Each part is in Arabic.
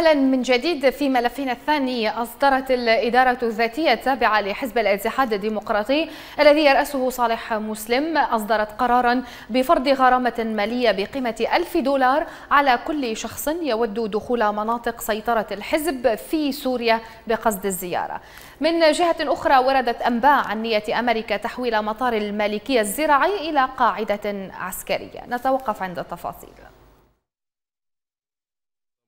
أهلا من جديد. في ملفنا الثاني، أصدرت الإدارة الذاتية التابعة لحزب الاتحاد الديمقراطي الذي يرأسه صالح مسلم أصدرت قرارا بفرض غرامة مالية بقيمة $1000 على كل شخص يود دخول مناطق سيطرة الحزب في سوريا بقصد الزيارة. من جهة أخرى، وردت أنباء عن نية أمريكا تحويل مطار المالكية الزراعي إلى قاعدة عسكرية. نتوقف عند التفاصيل.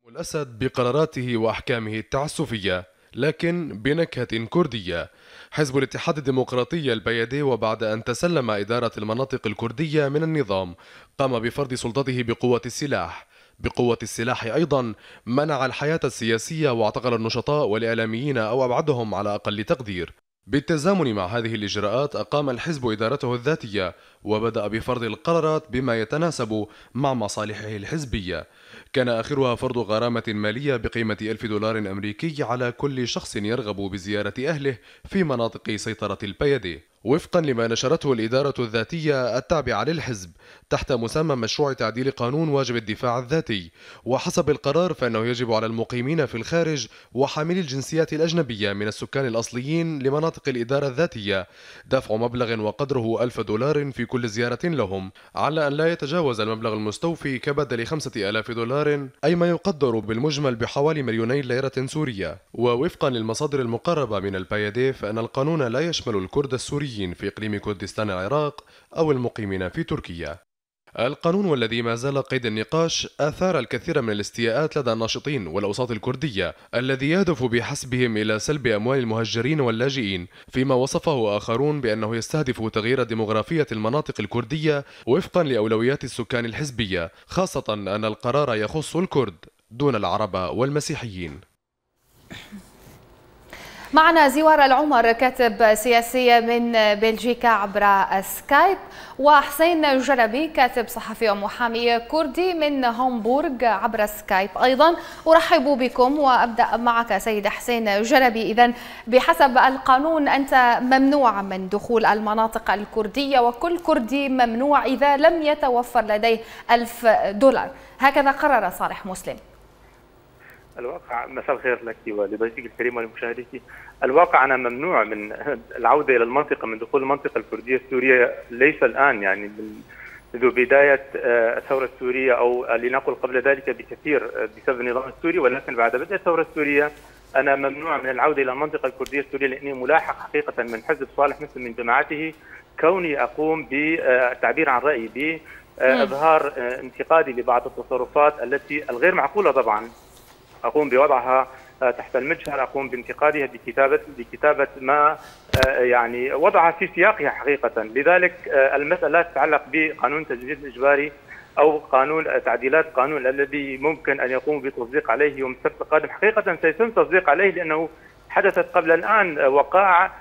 الأسد بقراراته وأحكامه التعسفية لكن بنكهة كردية. حزب الاتحاد الديمقراطي البيادي، وبعد أن تسلم إدارة المناطق الكردية من النظام، قام بفرض سلطته بقوة السلاح أيضا منع الحياة السياسية واعتقل النشطاء والإعلاميين أو أبعدهم على أقل تقدير. بالتزامن مع هذه الإجراءات، أقام الحزب إدارته الذاتية وبدأ بفرض القرارات بما يتناسب مع مصالحه الحزبية. كان آخرها فرض غرامة مالية بقيمة $1000 أمريكي على كل شخص يرغب بزيارة أهله في مناطق سيطرة البيادي، وفقا لما نشرته الإدارة الذاتية التابعة للحزب تحت مسمى مشروع تعديل قانون واجب الدفاع الذاتي. وحسب القرار، فإنه يجب على المقيمين في الخارج وحاملي الجنسيات الأجنبية من السكان الأصليين لمناطق الإدارة الذاتية دفع مبلغ وقدره $1000 في كل زيارة لهم، على أن لا يتجاوز المبلغ المستوفي كبدل $5000، أي ما يقدر بالمجمل بحوالي $2 مليون سورية. ووفقا للمصادر المقربة من البيادي، فإن القانون لا يشمل الكرد السوري في إقليم كردستان العراق أو المقيمين في تركيا. القانون، والذي ما زال قيد النقاش، أثار الكثير من الاستياءات لدى الناشطين والأوساط الكردية، الذي يهدف بحسبهم إلى سلب أموال المهجرين واللاجئين، فيما وصفه آخرون بأنه يستهدف تغيير ديموغرافية المناطق الكردية وفقا لأولويات السكان الحزبية، خاصة أن القرار يخص الكرد دون العرب والمسيحيين. معنا زيوار العمر، كاتب سياسي من بلجيكا عبر سكايب، وحسين جربي، كاتب صحفي ومحامي كردي من هامبورغ عبر سكايب أيضا. أرحب بكم وأبدأ معك سيد حسين جربي. إذن بحسب القانون أنت ممنوع من دخول المناطق الكردية، وكل كردي ممنوع إذا لم يتوفر لديه $1000، هكذا قرر صالح مسلم. الواقع، مساء الخير لك ولضيفك الكريم ولمشاهديك. الواقع انا ممنوع من العوده الى المنطقه، من دخول المنطقه الكرديه السوريه، ليس الان، يعني منذ بدايه الثوره السوريه او لنقل قبل ذلك بكثير بسبب النظام السوري، ولكن بعد بدء الثوره السوريه انا ممنوع من العوده الى المنطقه الكرديه السوريه، لاني ملاحق حقيقه من حزب صالح مسلم من جماعته، كوني اقوم بالتعبير عن رايي باظهار انتقادي لبعض التصرفات التي الغير معقوله طبعا أقوم بوضعها تحت المجهر، أقوم بانتقادها بكتابة ما يعني وضعها في سياقها حقيقة. لذلك المسألة لا تتعلق بقانون التجنيد الإجباري أو قانون تعديلات قانون الذي ممكن أن يقوم بتصديق عليه يوم السبت القادم. حقيقة سيتم تصديق عليه، لأنه حدثت قبل الآن وقائع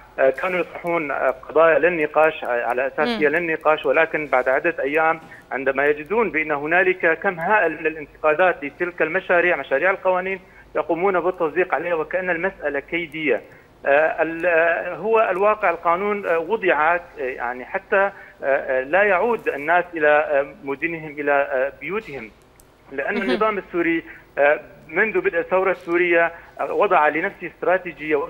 كانوا يطرحون قضايا للنقاش على أساس هي للنقاش، ولكن بعد عدة أيام عندما يجدون بأن هنالك كم هائل من الانتقادات لتلك المشاريع، مشاريع القوانين، يقومون بالتصديق عليها وكأن المسألة كيدية. هو الواقع، القانون وضع يعني حتى لا يعود الناس إلى مدنهم إلى بيوتهم، لأن النظام السوري منذ بدء الثورة السورية وضع لنفسه استراتيجية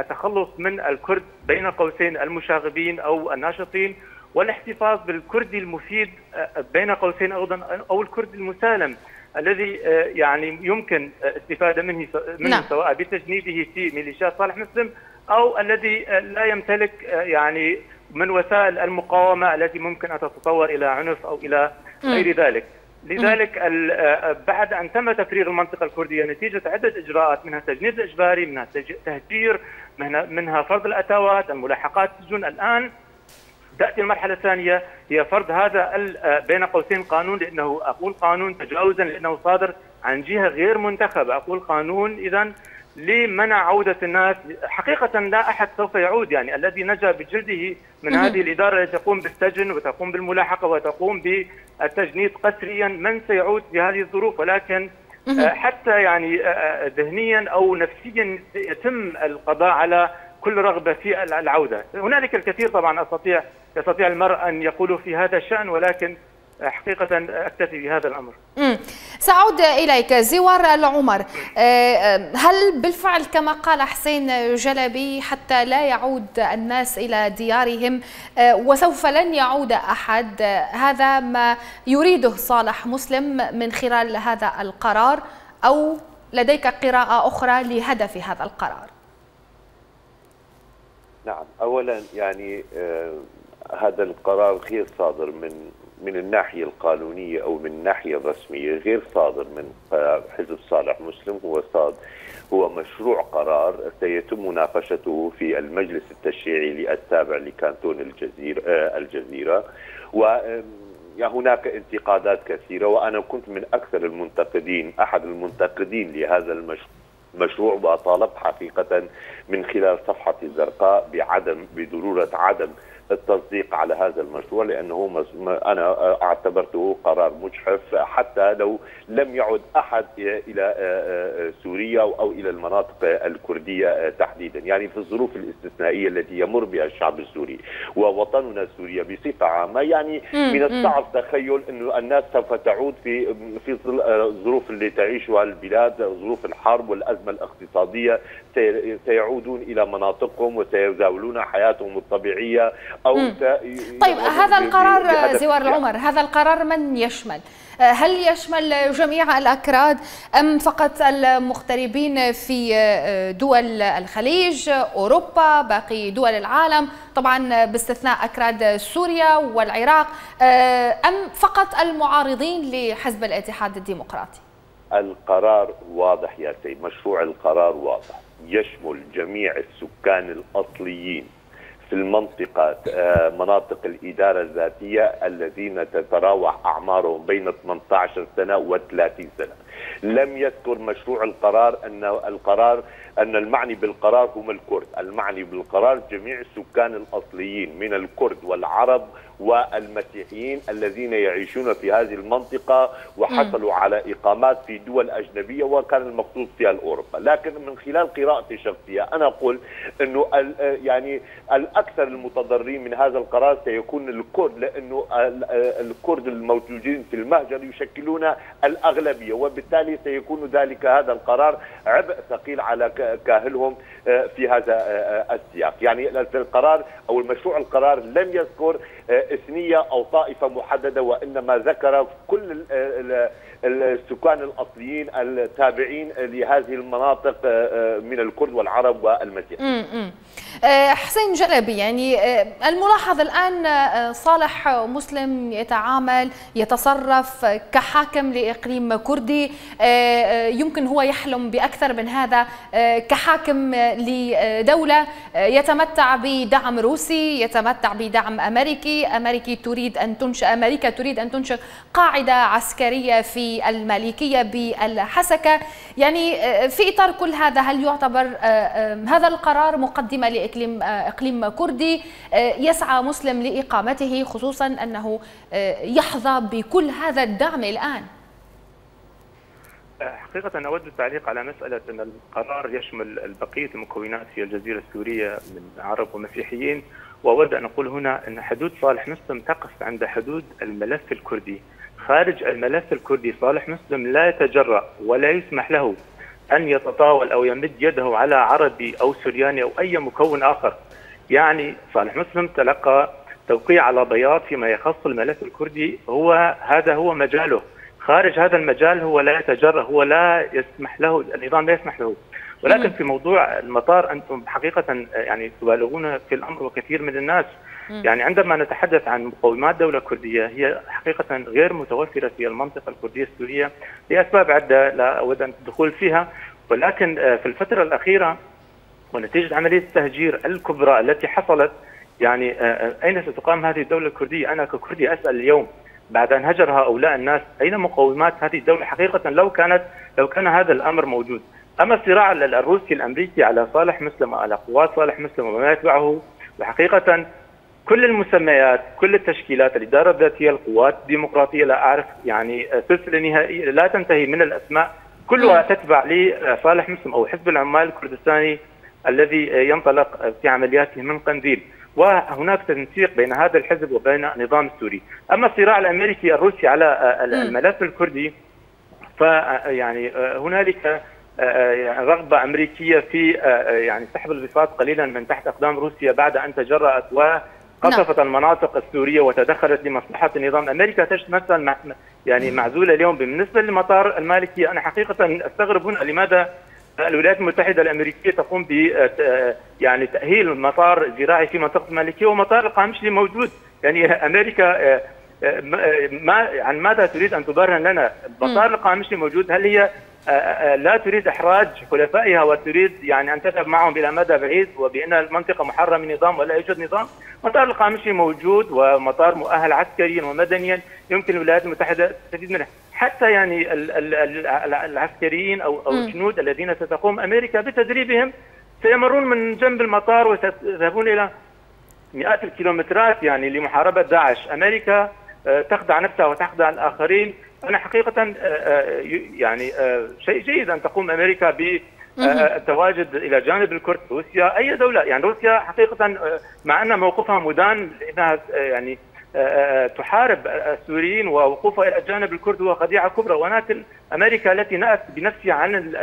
التخلص من الكرد بين قوسين المشاغبين أو الناشطين، والاحتفاظ بالكردي المفيد بين قوسين أيضا، أو الكرد المسالم الذي يعني يمكن استفادة منه سواء بتجنيده في ميليشيات صالح مسلم، أو الذي لا يمتلك يعني من وسائل المقاومة التي ممكن أن تتطور إلى عنف أو إلى غير ذلك. لذلك بعد أن تم تفريغ المنطقة الكردية نتيجة عدة إجراءات، منها التجنيد الإجباري، منها التهجير، منها فرض الأتاوات، الملاحقات، السجون، الآن تأتي المرحلة الثانية، هي فرض هذا بين قوسين قانون، لأنه أقول قانون تجاوزا لأنه صادر عن جهة غير منتخبة، أقول قانون إذا لمنع عودة الناس. حقيقة لا أحد سوف يعود، يعني الذي نجا بجلده من هذه الإدارة التي تقوم بالسجن وتقوم بالملاحقة وتقوم بالتجنيد قسريا، من سيعود في هذه الظروف؟ ولكن حتى يعني ذهنيا أو نفسيا يتم القضاء على كل رغبة في العودة. هنالك الكثير طبعا يستطيع المرء أن يقول في هذا الشأن، ولكن حقيقة أكتفي بهذا الأمر. سأعود إليك زيوار العمر، هل بالفعل كما قال حسين جربي حتى لا يعود الناس إلى ديارهم وسوف لن يعود أحد، هذا ما يريده صالح مسلم من خلال هذا القرار، أو لديك قراءة أخرى لهدف هذا القرار؟ نعم، أولا يعني هذا القرار غير صادر من الناحية القانونية أو من الناحية الرسمية، غير صادر من حزب صالح مسلم، هو مشروع قرار سيتم مناقشته في المجلس التشريعي التابع لكانتون الجزيرة، وهناك انتقادات كثيرة، وأنا كنت من أكثر المنتقدين، أحد المنتقدين لهذا المشروع، وطالب حقيقة من خلال صفحة الزرقاء بضرورة عدم التصديق على هذا المشروع، لأنه أنا اعتبرته قرار مجحف، حتى لو لم يعد أحد إلى سوريا أو إلى المناطق الكردية تحديدا، يعني في الظروف الاستثنائية التي يمر بها الشعب السوري ووطننا سوريا بصفة عامة، يعني من الصعب تخيل أن الناس سوف تعود في الظروف اللي تعيشها البلاد، ظروف الحرب والأزمة الاقتصادية، سيعودون إلى مناطقهم وسيزاولون حياتهم الطبيعية. طيب، هذا القرار زيوار العمر، هذا القرار من يشمل؟ هل يشمل جميع الأكراد أم فقط المغتربين في دول الخليج، أوروبا، باقي دول العالم، طبعا باستثناء أكراد سوريا والعراق، أم فقط المعارضين لحزب الاتحاد الديمقراطي؟ القرار واضح يا سيد، مشروع القرار واضح، يشمل جميع السكان الأصليين في المنطقة، مناطق الإدارة الذاتية الذين تتراوح أعمارهم بين 18 سنة و 30 سنة. لم يذكر مشروع القرار أن المعني بالقرار هم الكرد، المعني بالقرار جميع السكان الأصليين من الكرد والعرب والمسيحيين الذين يعيشون في هذه المنطقة وحصلوا على إقامات في دول أجنبية وكان المقصود فيها أوروبا. لكن من خلال قراءتي الشخصية أنا أقول أنه يعني الأكثر المتضررين من هذا القرار سيكون الكرد، لأنه الكرد الموجودين في المهجر يشكلون الأغلبية، وبالتالي سيكون ذلك هذا القرار عبء ثقيل على كاهلهم في هذا السياق. يعني القرار أو المشروع القرار لم يذكر إثنية أو طائفة محددة، وإنما ذكر كل السكان الأصليين التابعين لهذه المناطق من الكرد والعرب والمسيحيين. حسين جربي، يعني الملاحظ الآن صالح مسلم يتعامل يتصرف كحاكم لإقليم كردي، يمكن هو يحلم بأكثر من هذا كحاكم لدولة يتمتع بدعم روسي، يتمتع بدعم أمريكي، أمريكا تريد أن تنشئ قاعدة عسكرية في المالكية بالحسكة. يعني في إطار كل هذا، هل يعتبر هذا القرار مقدمة لإقليم كردي يسعى مسلم لإقامته، خصوصا أنه يحظى بكل هذا الدعم الآن؟ حقيقة أود التعليق على مسألة أن القرار يشمل بقية المكونات في الجزيرة السورية من عرب ومسيحيين، وأود أن أقول هنا أن حدود صالح مسلم تقف عند حدود الملف الكردي. خارج الملف الكردي صالح مسلم لا يتجرأ ولا يسمح له أن يتطاول أو يمد يده على عربي أو سورياني أو أي مكون آخر. يعني صالح مسلم تلقى توقيع على بياض فيما يخص الملف الكردي، هذا هو مجاله. خارج هذا المجال هو لا يتجرأ، هو لا يسمح له، النظام لا يسمح له. ولكن في موضوع المطار أنتم حقيقة يعني تبالغون في الأمر وكثير من الناس. يعني عندما نتحدث عن مقومات دولة كردية هي حقيقة غير متوفرة في المنطقة الكردية السورية لأسباب عدة لا أود أن الدخول فيها، ولكن في الفترة الأخيرة ونتيجة عملية التهجير الكبرى التي حصلت، يعني أين ستقام هذه الدولة الكردية؟ أنا ككردي أسأل اليوم بعد أن هجرها هؤلاء الناس أين مقومات هذه الدولة حقيقة لو كان هذا الأمر موجود. أما الصراع الروسي الأمريكي على صالح مسلم وعلى قوات صالح مسلم وما يتبعه، وحقيقة كل المسميات، كل التشكيلات، الإدارة الذاتية، القوات الديمقراطية، لا أعرف يعني سلسلة نهائية لا تنتهي من الأسماء، كلها تتبع لصالح مسلم أو حزب العمال الكردستاني الذي ينطلق في عملياته من قنديل، وهناك تنسيق بين هذا الحزب وبين النظام السوري. أما الصراع الأمريكي الروسي على الملف الكردي فيعني هنالك رغبة أمريكية في يعني سحب البساط قليلا من تحت أقدام روسيا بعد أن تجرأت وقصفت المناطق السورية وتدخلت لمصلحة النظام. أمريكا تجد نفسها يعني معزولة اليوم. بالنسبة لمطار المالكية أنا حقيقة أستغرب هنا لماذا الولايات المتحدة الأمريكية تقوم ب يعني تأهيل مطار زراعي في منطقة المالكية ومطار القامشلي موجود. يعني أمريكا عن ماذا تريد أن تبرهن لنا؟ مطار القامشلي موجود. هل هي لا تريد إحراج حلفائها وتريد يعني أن تذهب معهم إلى مدى بعيد وبأن المنطقة محررة من نظام ولا يوجد نظام؟ مطار القامشلي موجود ومطار مؤهل عسكريا ومدنيا يمكن الولايات المتحدة تستفيد منه. حتى يعني العسكريين أو الجنود الذين ستقوم أمريكا بتدريبهم سيمرون من جنب المطار وسيذهبون إلى مئات الكيلومترات يعني لمحاربة داعش. أمريكا تخدع نفسها وتخدع الآخرين. أنا حقيقة يعني شيء جيد أن تقوم أمريكا بالتواجد إلى جانب الكرد. روسيا أي دولة يعني روسيا حقيقة مع أن موقفها مدان لأنها يعني تحارب السوريين ووقوفها إلى جانب الكرد هو خديعة كبرى، ولكن أمريكا التي نأت بنفسها عن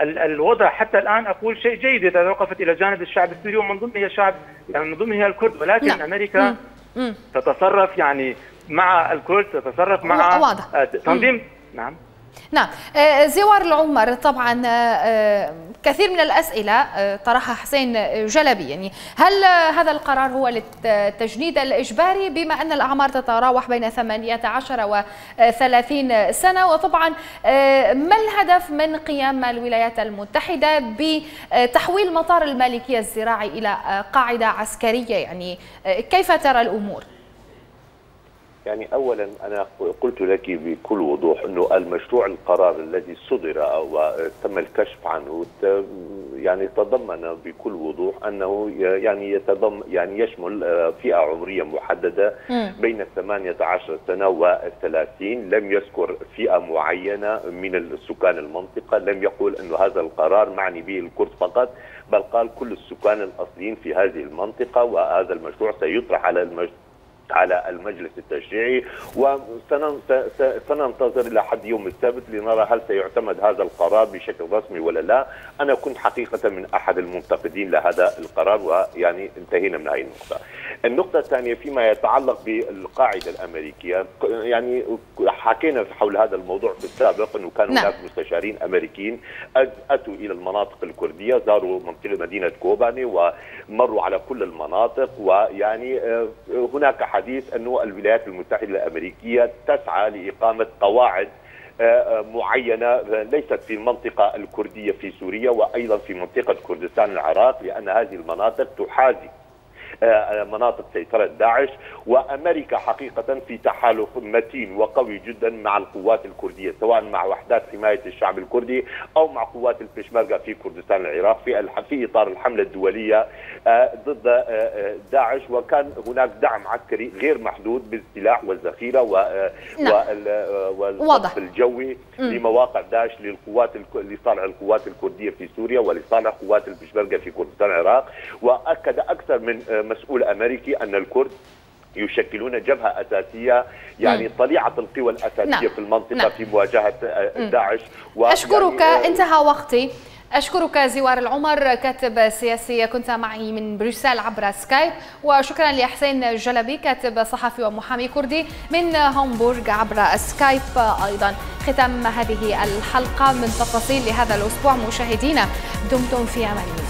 الوضع حتى الآن أقول شيء جيد إذا وقفت إلى جانب الشعب السوري ومن ضمنها الشعب يعني من ضمنها الكرد، ولكن أمريكا تتصرف يعني مع الكرد تتصرف مع تنظيم. نعم نعم. زيوار العمر طبعا كثير من الأسئلة طرحها حسين جلبي، يعني هل هذا القرار هو للتجنيد الإجباري بما أن الأعمار تتراوح بين 18 و30 سنة، وطبعا ما الهدف من قيام الولايات المتحدة بتحويل مطار المالكية الزراعي إلى قاعدة عسكرية؟ يعني كيف ترى الأمور؟ يعني اولا انا قلت لك بكل وضوح انه المشروع القرار الذي صدر او تم الكشف عنه يعني تضمن بكل وضوح انه يعني يتضمن يعني يشمل فئه عمريه محدده بين 18 سنه و30، لم يذكر فئه معينه من سكان المنطقه، لم يقول انه هذا القرار معني به الكرد فقط، بل قال كل السكان الاصليين في هذه المنطقه، وهذا المشروع سيطرح على المجلس التشريعي، وسننتظر إلى حد يوم السبت لنرى هل سيعتمد هذا القرار بشكل رسمي ولا لا. أنا كنت حقيقة من أحد المنتقدين لهذا القرار، ويعني انتهينا من هذه النقطة. النقطة الثانية فيما يتعلق بالقاعدة الأمريكية، يعني حكينا حول هذا الموضوع في السابق أنه كانوا هناك مستشارين أمريكيين أتوا إلى المناطق الكردية، زاروا منطقة مدينة كوباني ومروا على كل المناطق، ويعني هناك حديث أنه الولايات المتحدة الأمريكية تسعى لإقامة قواعد معينة ليست في المنطقة الكردية في سوريا وأيضا في منطقة كردستان العراق، لأن هذه المناطق تحاذي مناطق سيطرة داعش، وأمريكا حقيقة في تحالف متين وقوي جدا مع القوات الكردية، سواء مع وحدات حماية الشعب الكردي أو مع قوات البيشمركة في كردستان العراق في إطار الحملة الدولية ضد داعش، وكان هناك دعم عسكري غير محدود بالسلاح والذخيرة والقصف الجوي لمواقع داعش لصالح القوات الكردية في سوريا ولصالح قوات البيشمركة في كردستان العراق. وأكد أكثر من مسؤول أمريكي أن الكرد يشكلون جبهة أساسية، يعني طليعة القوى الأساسية في المنطقة في مواجهة داعش. أشكرك، انتهى وقتي. أشكرك زيوار العمر كاتب سياسي، كنت معي من بروسل عبر سكايب، وشكرا لحسين جلبي كاتب صحفي ومحامي كردي من هامبورغ عبر سكايب أيضا. ختام هذه الحلقة من تفاصيل لهذا الأسبوع مشاهدينا، دمتم في أمان الله.